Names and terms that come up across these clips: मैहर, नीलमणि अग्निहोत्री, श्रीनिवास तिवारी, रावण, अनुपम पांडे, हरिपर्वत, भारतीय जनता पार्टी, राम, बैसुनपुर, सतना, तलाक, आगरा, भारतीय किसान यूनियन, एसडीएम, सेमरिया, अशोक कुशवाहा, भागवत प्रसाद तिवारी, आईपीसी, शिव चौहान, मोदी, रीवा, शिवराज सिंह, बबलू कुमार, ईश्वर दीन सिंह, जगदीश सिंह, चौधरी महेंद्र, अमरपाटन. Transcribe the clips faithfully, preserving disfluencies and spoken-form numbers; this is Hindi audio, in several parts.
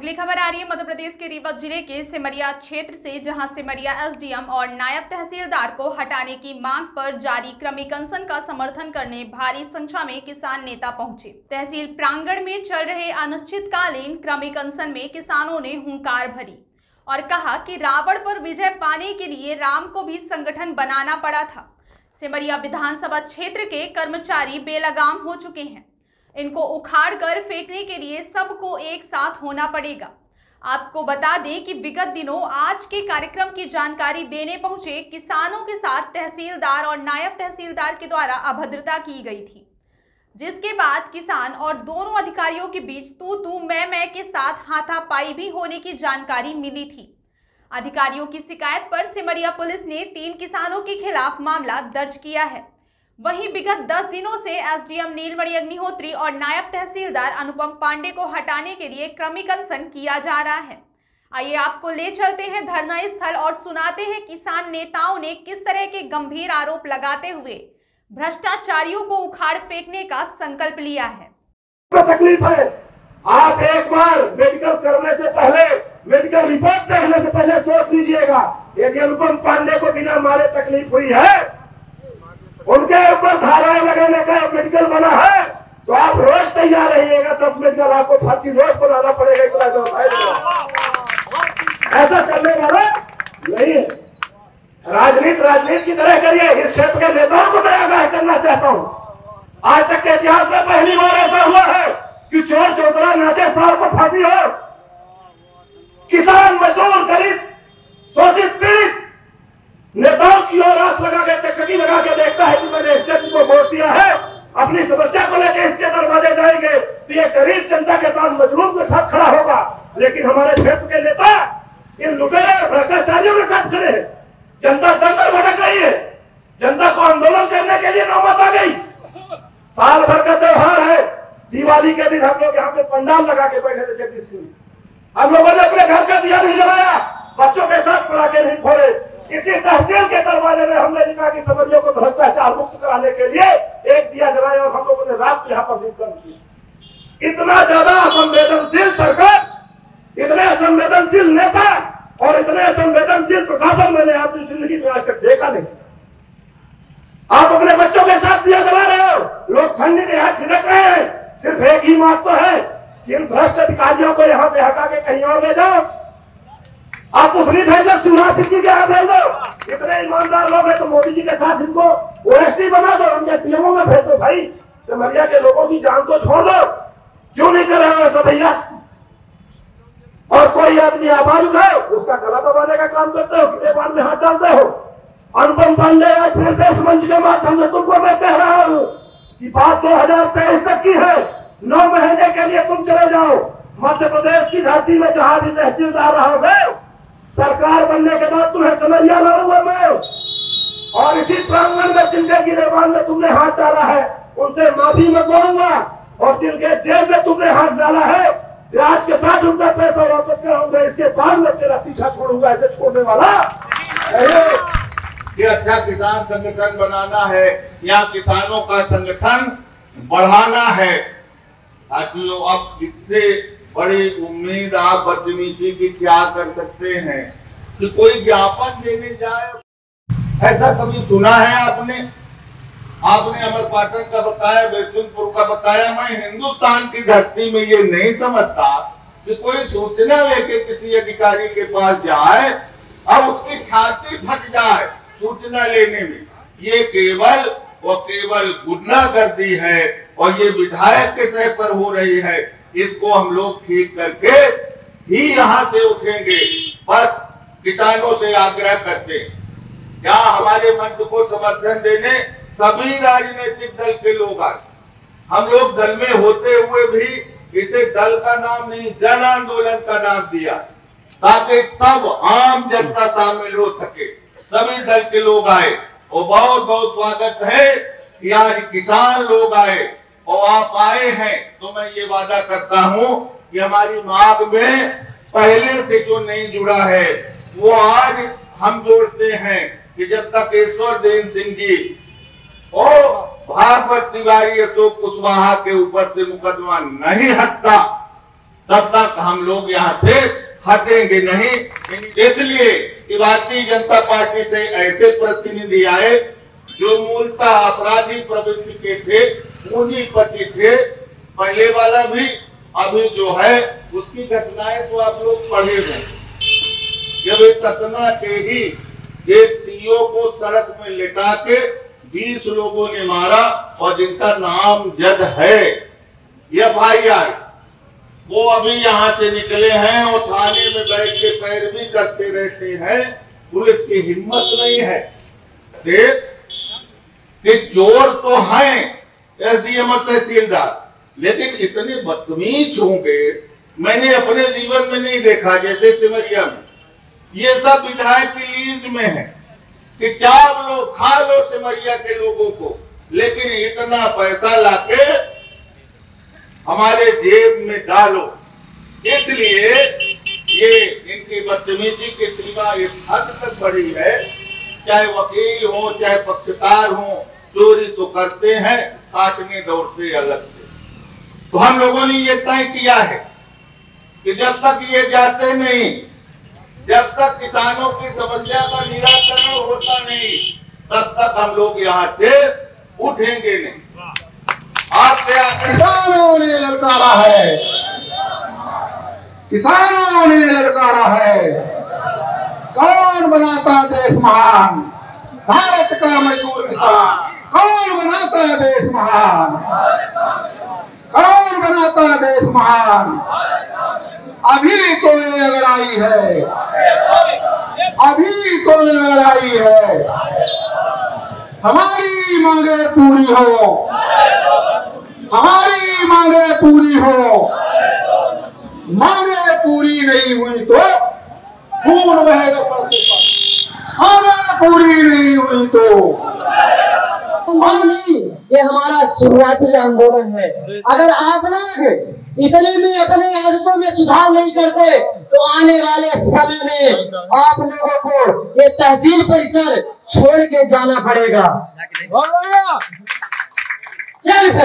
अगली खबर आ रही है मध्य प्रदेश के रीवा जिले के सेमरिया क्षेत्र से, जहां सेमरिया एसडीएम और नायब तहसीलदार को हटाने की मांग पर जारी क्रमिक अनशन का समर्थन करने भारी संख्या में किसान नेता पहुंचे। तहसील प्रांगण में चल रहे अनिश्चितकालीन क्रमिक अनशन में किसानों ने हुंकार भरी और कहा कि रावण पर विजय पाने के लिए राम को भी संगठन बनाना पड़ा था। सेमरिया विधानसभा क्षेत्र के कर्मचारी बेलगाम हो चुके हैं, इनको उखाड़कर फेंकने के लिए सबको एक साथ होना पड़ेगा। आपको बता दें कि विगत दिनों आज के कार्यक्रम की जानकारी देने पहुंचे किसानों के साथ तहसीलदार और नायब तहसीलदार के द्वारा अभद्रता की गई थी, जिसके बाद किसान और दोनों अधिकारियों के बीच तू तू मैं मैं के साथ हाथापाई भी होने की जानकारी मिली थी। अधिकारियों की शिकायत पर सेमरिया पुलिस ने तीन किसानों के खिलाफ मामला दर्ज किया है। वहीं विगत दस दिनों से एसडीएम नीलमणि अग्निहोत्री और नायब तहसीलदार अनुपम पांडे को हटाने के लिए क्रमिक अनशन किया जा रहा है। आइए आपको ले चलते हैं धरना स्थल और सुनाते हैं किसान नेताओं ने किस तरह के गंभीर आरोप लगाते हुए भ्रष्टाचारियों को उखाड़ फेंकने का संकल्प लिया है। तकलीफ है, आप एक बार मेडिकल करने से पहले, मेडिकल रिपोर्ट देखने से पहले सोच लीजिएगा। यदि अनुपम पांडे को बिना मारे तकलीफ हुई है, उनके ऊपर धाराएं लगाने का मेडिकल बना है, तो आप रोज तैयार रहिएगा। दस मेडिकल आपको फांसी रोज को लाना पड़ेगा। ऐसा करने वाला नहीं है। राजनीति राजनीति की तरह करिए। इस क्षेत्र के नेताओं को मैं आगाह करना चाहता हूँ, आज तक के इतिहास में पहली बार ऐसा हुआ है कि चोर चौधरा नाचे सार को फांसी हो। किसान, मजदूर, गरीब, शोषित, पीड़ित नेताओं की ओर आस लगा के, चकचकी लगा के देखता है कि मैंने इस क्षेत्र को वोट दिया है, अपनी समस्या को लेकर इसके दरवाजे जाएंगे तो ये गरीब जनता के साथ, मजलूम के साथ खड़ा होगा। लेकिन हमारे क्षेत्र के नेता इन लुटेरे भ्रष्टाचारियों के साथ खड़े हैं। जनता दंगल भटक रही है, जनता को आंदोलन करने के लिए नौबत आ गई। साल भर का त्योहार है, दिवाली के दिन हम लोग यहाँ पे पंडाल लगा के बैठे थे। जगदीश सिंह, हम लोगों ने अपने घर का दिया नहीं जलाया, बच्चों के साथ पटाखे नहीं फोड़े। इसी तहसील के दरवाजे में हमने लिखा कि समझियों को भ्रष्टाचार मुक्त कराने के लिए एक दिया जलाया और हम लोगों ने रात को यहाँ पर निकल किया। इतना ज्यादा संवेदनशील सरकार, इतने संवेदनशील नेता और इतने संवेदनशील प्रशासन मैंने आपकी जिंदगी में आज तक देखा नहीं। आप अपने बच्चों के साथ दिया जला रहे हो, लोग ठंडी में यहाँ छिड़क रहे हैं। सिर्फ एक ही मांग तो है कि इन भ्रष्ट अधिकारियों को यहाँ से हटा के कहीं और ले जाओ। आप उसने भेजो, शिवराज सिंह जी के यहाँ भेज दो। इतने ईमानदार लोग हैं तो मोदी जी के साथ इनको ओएसडी बना दो, उनके पीएमओ में भेज दो। भाई, सेमरिया के लोगों की जान तो छोड़ दो, क्यों नहीं कर रहे हो ऐसा भैया? और कोई आदमी आवाज उठाए, उसका गला दबाने का काम करते हो, गिरेबान में हाथ डालते हो। अनुपम पांडे, आज फिर से इस मंच के माध्यम से तुमको मैं कह रहा हूँ कि बात दो हज़ार तेईस तक की है। नौ महीने के लिए तुम चले जाओ। मध्य प्रदेश की धरती में जहां भी तहसीलदार रहोगे, सरकार बनने के बाद तुम्हें सेमरिया लाऊंगा मैं। और इसी प्रांगण में जिनके गिरेबान में तुमने हाथ डाला है, उनसे माफी मंगवाऊंगा। और जिनके जेल में तुमने हाथ डाला है, ब्याज के साथ उनका पैसा वापस कराऊंगा। इसके बाद मैं तेरा पीछा छोड़ूंगा। ऐसे छोड़ने वाला ये अच्छा किसान संगठन बनाना है, या किसानों का संगठन बढ़ाना है। साथियों, अब इससे बड़ी उम्मीद आप बदतमीजी की क्या कर सकते हैं कि कोई ज्ञापन देने जाए? ऐसा कभी सुना है आपने? आपने अमरपाटन का बताया, बैसुनपुर का बताया। मैं हिंदुस्तान की धरती में ये नहीं समझता कि कोई सूचना लेके किसी अधिकारी के पास जाए और उसकी छाती फट जाए सूचना लेने में। ये केवल और केवल गुंडागर्दी है और ये विधायक के सह पर हो रही है। इसको हम लोग ठीक करके ही यहाँ से उठेंगे। बस किसानों से आग्रह करते हैं, क्या हमारे मंच को समर्थन देने सभी राजनीतिक दल के लोग आए। हम लोग दल में होते हुए भी इसे दल का नाम नहीं, जन आंदोलन का नाम दिया, ताकि सब आम जनता शामिल हो सके। सभी दल के लोग आए और बहुत बहुत स्वागत है कि आज किसान लोग आए और आप आए हैं। तो मैं ये वादा करता हूँ कि हमारी मांग में पहले से जो नहीं जुड़ा है वो आज हम जोड़ते हैं कि जब तक ईश्वर दीन सिंह जी और भागवत तिवारी अशोक कुशवाहा के ऊपर से मुकदमा नहीं हटता, तब तक हम लोग यहाँ से हटेंगे नहीं। इसलिए कि भारतीय जनता पार्टी से ऐसे प्रतिनिधि आए जो मूलतः अपराधी प्रवृत्ति के थे, पूंजीपति थे, पहले वाला भी अभी जो है उसकी घटनाएं तो आप लोग पढ़े हैं। जब एक सतना के ही एक सीईओ को सड़क में लिटा के बीस लोगों ने मारा और जिनका नाम जद है, यह भाई यार वो अभी यहाँ से निकले हैं और थाने में बैठ के पैरवी करते रहते हैं, पुलिस की हिम्मत नहीं है। देख कि चोर तो हैं एसडीएम तहसीलदार, लेकिन इतने बदतमीज होंगे मैंने अपने जीवन में नहीं देखा। जैसे सेमरिया में ये सब विधायक की लीज में है कि चाप लो खा लो सेमरिया के लोगों को, लेकिन इतना पैसा लाके हमारे जेब में डालो। इसलिए ये इनकी बदतमीजी की सीमा इस हद तक बढ़ी है, चाहे वकील हो चाहे पक्षकार हो, चोरी तो करते हैं, काटने दौड़ते अलग से। तो हम लोगों ने ये तय किया है कि जब तक ये जाते नहीं, जब तक किसानों की समस्या का निराकरण होता नहीं, तब तक हम लोग यहाँ से उठेंगे नहीं। आपसे किसानों ने ललकारा है, किसानों ने ललकारा है, कौन बनाता है देश महान? भारत का मजदूर किसान। कौन बनाता है देश महान? कौन बनाता है देश महान? अभी तो ये लड़ाई है, अभी तो ये लड़ाई है। हमारी मांगे पूरी हो, हमारी मांगे पूरी हो। मांगे पूरी नहीं हुई तो खून बहेगा सड़कों पर, मांगे पूरी नहीं हुई तो। ये हमारा शुरुआती आंदोलन है। अगर आप लोग इतने में अपने आदतों में सुधार नहीं करते तो आने वाले समय में आप लोगों को ये तहसील परिसर छोड़ के जाना पड़ेगा। सिर्फ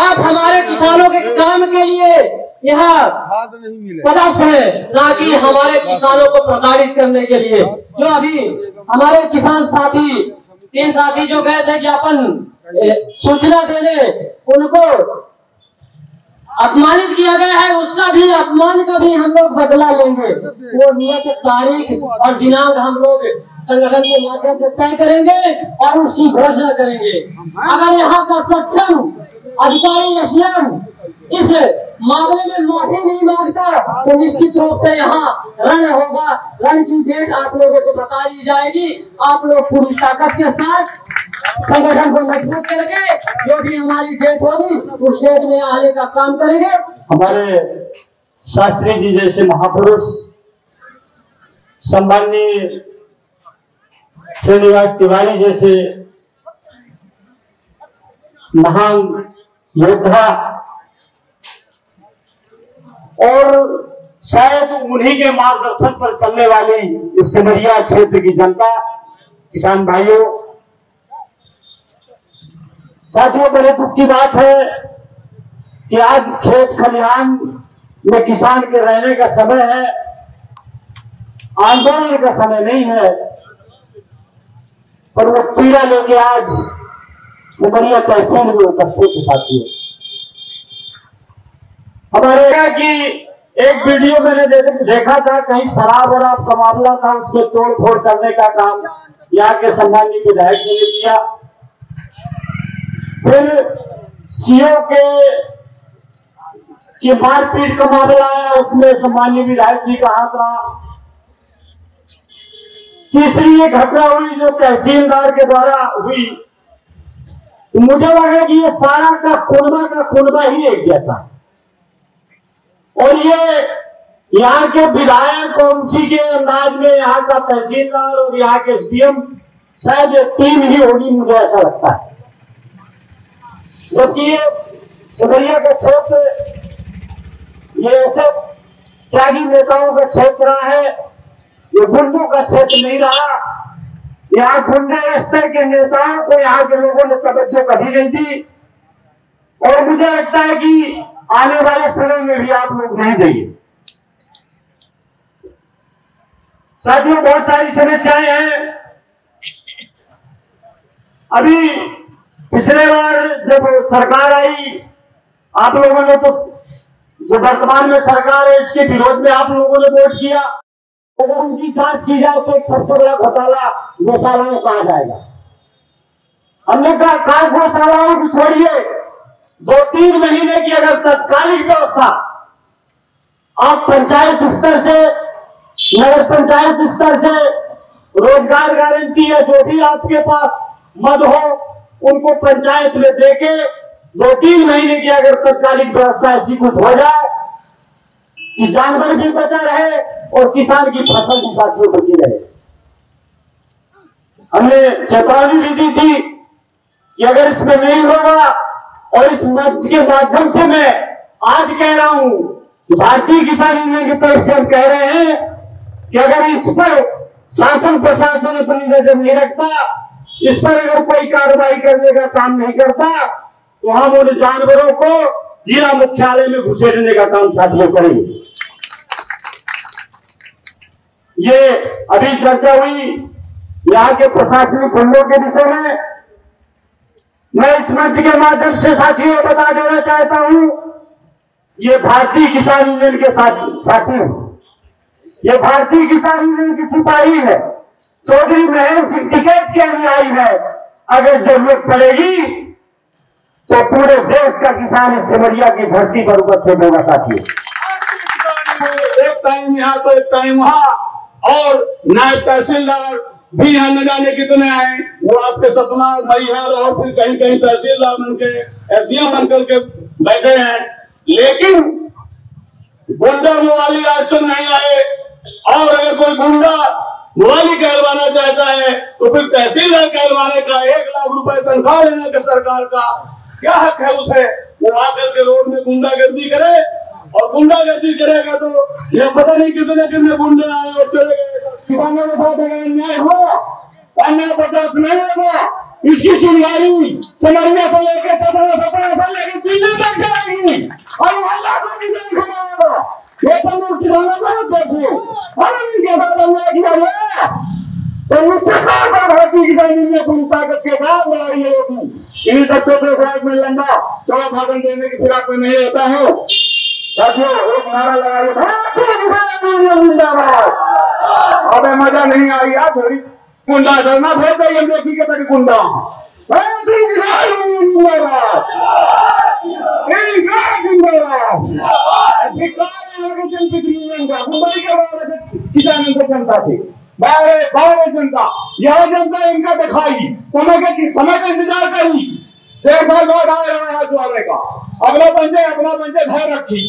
आप हमारे किसानों के काम के लिए यहाँ पदस्थ है, ना कि हमारे किसानों को प्रताड़ित करने के लिए। जो अभी हमारे किसान साथी तीन साथी जो गए थे ज्ञापन सूचना देने, उनको अपमानित किया गया है, उसका भी अपमान का भी हम लोग बदला लेंगे। वो नियत तारीख और दिनांक हम लोग संगठन के माध्यम से तय करेंगे और उसकी घोषणा करेंगे। अगर यहाँ का सक्षम अधिकारी इस मामले में माफी नहीं मांगता तो निश्चित रूप से यहाँ रण होगा। रण की डेट आप लोगों को बता दी जाएगी। आप लोग पूरी ताकत के साथ संगठन को मजबूत करके जो भी हमारी डेट होगी उस डेट में आने का काम करेंगे। हमारे शास्त्री जी जैसे महापुरुष सम्माननीय श्रीनिवास तिवारी जैसे महान योद्धा, और शायद उन्हीं के मार्गदर्शन पर चलने वाले इस सेमरिया क्षेत्र की जनता, किसान भाइयों, साथियों, बड़े दुख की बात है कि आज खेत खलिहान में किसान के रहने का समय है, आंदोलन का समय नहीं है, पर वो पीड़ा लेके आज सेमरिया तहसील में उपस्थित है। साथियों, हमारे की एक वीडियो मैंने दे, देखा था, कहीं शराब वराब का मामला था, उसमें तोड़फोड़ करने का काम यहाँ के सम्मानित विधायक ने किया। फिर सीओ के की मारपीट का मामला आया, उसमें सम्मानित विधायक जी का हाथ रहा। तीसरी ये घटना हुई जो तहसीलदार के द्वारा हुई। मुझे लगा कि ये सारा का कुनबा का कुनबा ही एक जैसा, और ये यहाँ के विधायक और उसी के अंदाज में यहाँ का तहसीलदार और यहाँ के एसडीएम शायद एक टीम ही होगी, मुझे ऐसा लगता है। जबकि ये सेमरिया का क्षेत्र ये ऐसे त्यागी नेताओं का क्षेत्र रहा है, ये गुंडों का क्षेत्र नहीं रहा। यहाँ गुंडे स्तर के नेताओं को यहाँ के लोगों ने तवज्जो कभी नहीं दी, और मुझे लगता है कि आने वाले समय में भी आप लोग नहीं देंगे। साथियों, बहुत सारी समस्याएं हैं। अभी पिछले बार जब सरकार आई, आप लोगों ने तो जो वर्तमान में सरकार है इसके विरोध में आप लोगों ने वोट किया। अगर उनकी जांच की जाए तो एक सबसे बड़ा घोटाला गौशालाओं का आ जाएगा। हमने कहा कहा गौशालाओं को छोड़िए, दो तीन महीने की अगर तत्कालिक व्यवस्था आप पंचायत स्तर से, नगर पंचायत स्तर से, रोजगार गारंटी है, जो भी आपके पास मद हो उनको पंचायत में देके दो तीन महीने की अगर तत्कालिक व्यवस्था ऐसी कुछ हो जाए कि जानवर भी बचा रहे और किसान की फसल भी साथियों बची रहे। हमने चेतावनी भी दी थी कि अगर इसमें नहीं होगा, और इस मंच के माध्यम से मैं आज कह रहा हूं कि भारतीय किसान यूनियन की तरफ से हम कह रहे हैं कि अगर इस पर शासन प्रशासन अपनी नजर नहीं रखता, इस पर अगर कोई कार्रवाई करने का काम नहीं करता, तो हम उन जानवरों को जिला मुख्यालय में घुसेड़ने का काम साथियों करेंगे। ये अभी चर्चा हुई यहाँ के प्रशासनिक खंडों के विषय में। मैं इस मंच के माध्यम से साथियों बता देना चाहता हूं, ये भारतीय किसान यूनियन के साथी हैं, ये भारतीय किसान यूनियन के सिपाही है, चौधरी महेंद्र सिंडिकेट के अनुयायी है। अगर जरूरत पड़ेगी तो पूरे देश का किसान इस सेमरिया की धरती पर उपस्थित होगा साथियों। एक टाइम यहाँ तो एक टाइम वहाँ, और नायब तहसीलदार भी यहाँ न जाने कितने आए, वो आपके सतना मैहर और फिर कहीं कहीं तहसीलदार बनके एसडीएम बनकर के बैठे हैं, लेकिन गुंडा मुवाली आज तक तो नहीं आए। और अगर कोई गुंडा मुवाली कहलवाना चाहता है तो फिर तहसीलदार कहलवाने का एक लाख रुपए तनख्वाह लेने का सरकार का क्या हक है उसे? वो आकर के रोड में गुंडागर्दी करे, और गुंडागर्दी करेगा तो ये पता नहीं कितने कितने गुंडे आए और चले गए। किसानों के साथ अगर अन्याय हो तो अन्याय बर्दाश्त नहीं होगा। इसकी चिंगारी सेमरिया से लेकर सपना सपना से लेकर दिल्ली तक जाएगी, और अल्लाह को निशान खिलाएगा। ये सब लोग किसानों का देखिए, और इनके साथ अन्याय किया गया तो मुस्तफा भारतीय किसान यूनियन को ताकत के साथ लड़ा रही है। इन सबको तो फ्राक में लंबा चौड़ा भाषण देने की फिराक में नहीं रहता है। साथियों, एक नारा लगाइए, भारतीय किसान यूनियन जिंदाबाद। अब मजा नहीं आ रही थोड़ी गुंडा करना बहुत हम देखी के तक गुंडा किसानों को जनता थी, बाहर बाहर जनता, यह जनता इनका दिखाई समय के समय का इंतजार करी। डेढ़ साल बाद आए रहा द्वारे का अपना पंचे अपना पंचे धैर्य रखी।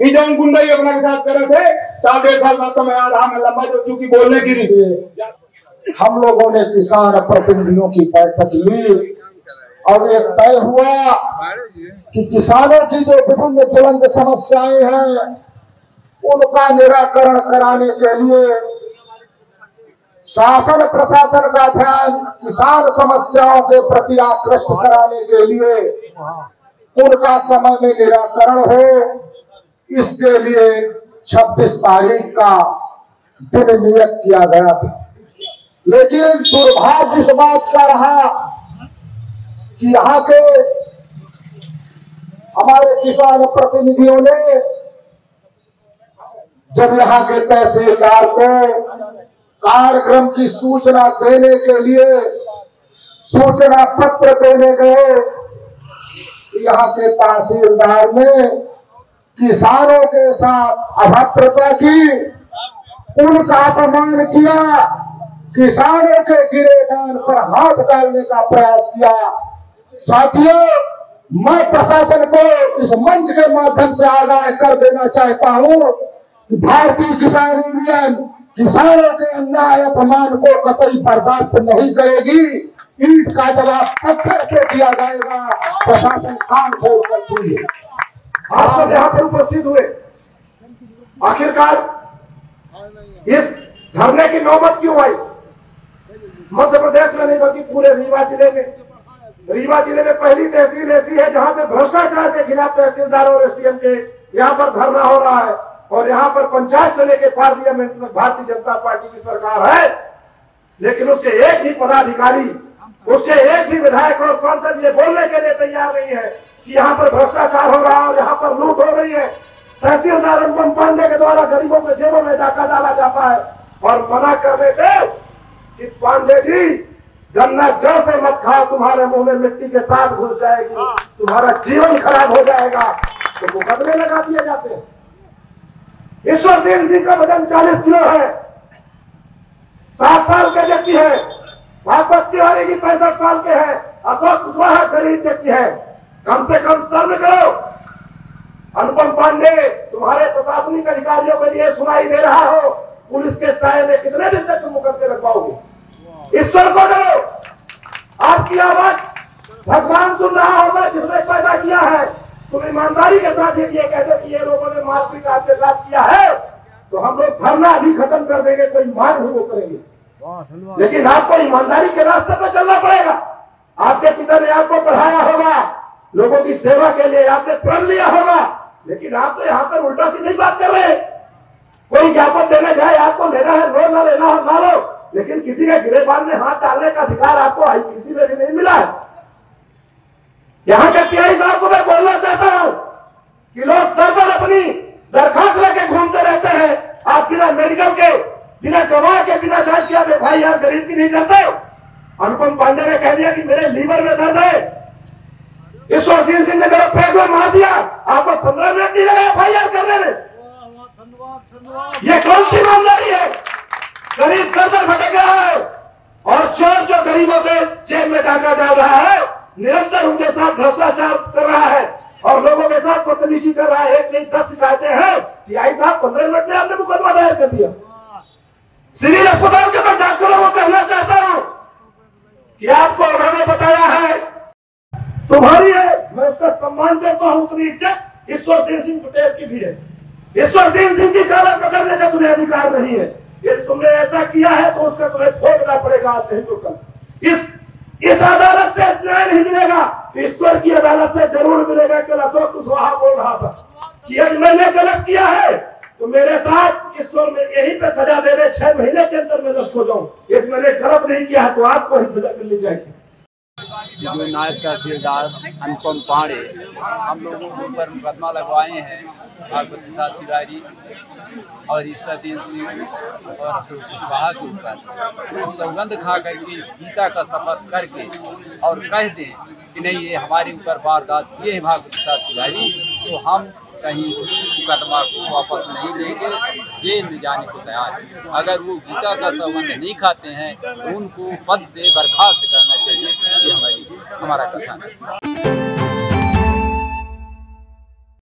ये जो गुंडा ही अपना के साथ कर रहे थे, चार डेढ़ साल बाद समय आ रहा। मैं लंबा जो चूंकि बोलने की हम लोगों ने किसान प्रतिनिधियों की बैठक ली, और यह तय हुआ कि किसानों की जो विभिन्न ज्वलंत समस्याएं हैं उनका निराकरण कराने के लिए शासन प्रशासन का ध्यान किसान समस्याओं के प्रति आकृष्ट कराने के लिए उनका समय में निराकरण हो, इसके लिए छब्बीस तारीख का दिन नियत किया गया था। लेकिन दुर्भाग्य इस बात का रहा कि यहाँ के हमारे किसान प्रतिनिधियों ने जब यहाँ के तहसीलदार को कार्यक्रम की सूचना देने के लिए सूचना पत्र देने गए, यहाँ के तहसीलदार ने किसानों के साथ अभद्रता की, उनका अपमान किया, किसानों के गिरेबान पर हाथ डालने का प्रयास किया। साथियों, मैं प्रशासन को इस मंच के माध्यम से आगाह कर देना चाहता हूं कि भारतीय किसान यूनियन किसानों के अन्याय अपमान को कतई बर्दाश्त नहीं करेगी। ईंट का जवाब पत्थर से दिया जाएगा। प्रशासन काम खोल कर दीजिए। आप सब यहाँ पर उपस्थित हुए, आखिरकार इस धरने की नौबत क्यों आई? मध्य प्रदेश में नहीं बल्कि पूरे रीवा जिले में रीवा जिले में पहली तहसील ऐसी है जहां पे भ्रष्टाचार के खिलाफ तहसीलदार और एसडीएम के यहां पर धरना हो रहा है, और यहां पर पंचायत से लेकर पार्लियामेंट तक भारतीय जनता पार्टी की सरकार है, लेकिन उसके एक भी पदाधिकारी, उसके एक भी विधायक और सांसद ये बोलने के लिए तैयार नहीं है कि यहाँ पर भ्रष्टाचार हो रहा है और यहाँ पर लूट हो रही है। तहसीलदार अनुपम पांडे के द्वारा गरीबों के जेबों में डाका डाला जाता है और मना करने दे कि पांडे जी गन्ना जड़ से मत खाओ, तुम्हारे मुंह में मिट्टी के साथ घुस जाएगी, तुम्हारा जीवन खराब हो जाएगा, तो मुकदमे लगा दिए जाते हैं। ईश्वर दीन सिंह का वजन चालीस किलो है, सात साल का व्यक्ति है, भागवत तिवारी जी पैंसठ साल के हैं, अशोक कुशवाहा गरीब व्यक्ति है, कम से कम शर्म करो। अनुपम पांडे तुम्हारे प्रशासनिक अधिकारियों के लिए सुनाई दे रहा हो, पुलिस के साय में कितने दिन तक तुम मुकदमे लग पाओगे? ईश्वर को डरो, आपकी आवाज भगवान सुन रहा होगा जिसने पैदा किया है। तुम ईमानदारी के साथ यदि ये कहते कि ये लोगों ने मारपीट आपके साथ किया है तो हम लोग धरना भी खत्म कर देंगे, कोई मार भी वो करेंगे, लेकिन आपको ईमानदारी के रास्ते पर चलना पड़ेगा। आपके पिता ने आपको पढ़ाया होगा, लोगों की सेवा के लिए आपने प्रण लिया होगा, लेकिन आप तो यहाँ पर उल्टा सीधी बात कर रहे हैं। कोई ज्ञापन देना चाहे, आपको लेना है लो, ना लेना हो ना लो, लेकिन किसी के गिरेबान में हाथ डालने का अधिकार आपको आईपीसी में भी नहीं मिला है। यहाँ के टीआई साहब को मैं बोलना चाहता हूँ कि लोग दर दर अपनी दरखास्त लेके घूमते रहते हैं, आप बिना मेडिकल के, बिना गवाह के, बिना जांच के आप एफ आई आर गरीब की नहीं करते। अनुपम पांडे ने कह दिया कि मेरे लीवर में दर्द है, ईश्वर दीन सिंह ने मेरा पेट में मार दिया, आपको पंद्रह मिनट नहीं लगा एफ आई आर करने में। ये कौन सी ईमानदारी है? गरीब दर दर भटक रहा है और चोर जो गरीबों के जेब में डाका डाल रहा है, निरंतर उनके साथ भ्रष्टाचार कर रहा है और लोगों के साथ बदतमीजी कर रहा है। एक नहीं दस शिकायतें हैं, टीआई साहब पंद्रह मिनट में आपने मुकदमा दायर कर दिया। सिविल अस्पताल के मैं डॉक्टरों को कहना चाहता हूँ कि आपको उन्होंने बताया है तुम्हारी है, मैं उसका सम्मान करता हूँ, उतनी इज्जत ईश्वर दीन सिंह पटेल की भी है। ईश्वर दीन सिंह की काला पकड़ने का तुम्हें अधिकार नहीं है। यदि तुमने ऐसा किया है तो उसका तुम्हें फोड़ना पड़ेगा, आज नहीं तो कल। इस इस अदालत से न्याय नहीं मिलेगा, ईश्वर की अदालत से जरूर मिलेगा। कल अशोक कुशवाहा बोल रहा था कि यदि मैंने गलत किया है तो मेरे साथ ईश्वर में यहीं पे सजा दे रहे, छह महीने के अंदर मैं नष्ट हो जाऊं। यदि मैंने गलत नहीं किया है तो आपको ही सजा मिलनी चाहिए। जो नायब तहसीलदार अनुपम पांडे हम लोगों के ऊपर मुकदमा लगवाए हैं, भागवत प्रसाद तिवारी और ईश्वर दीन सिंह और अशोक कुशवाहा के ऊपर, वो सौगंध खा करके इस गीता का शपथ करके और कह दें कि नहीं ये हमारे ऊपर वारदात किए हैं भागवत प्रसाद तिवारी, तो हम कहीं भी मुकदमा को वापस नहीं लेंगे, जेल में जाने को तैयार है। अगर वो गीता का संबंध नहीं खाते हैं तो उनको पद से बर्खास्त करना चाहिए, ये हमारी हमारा कथन है।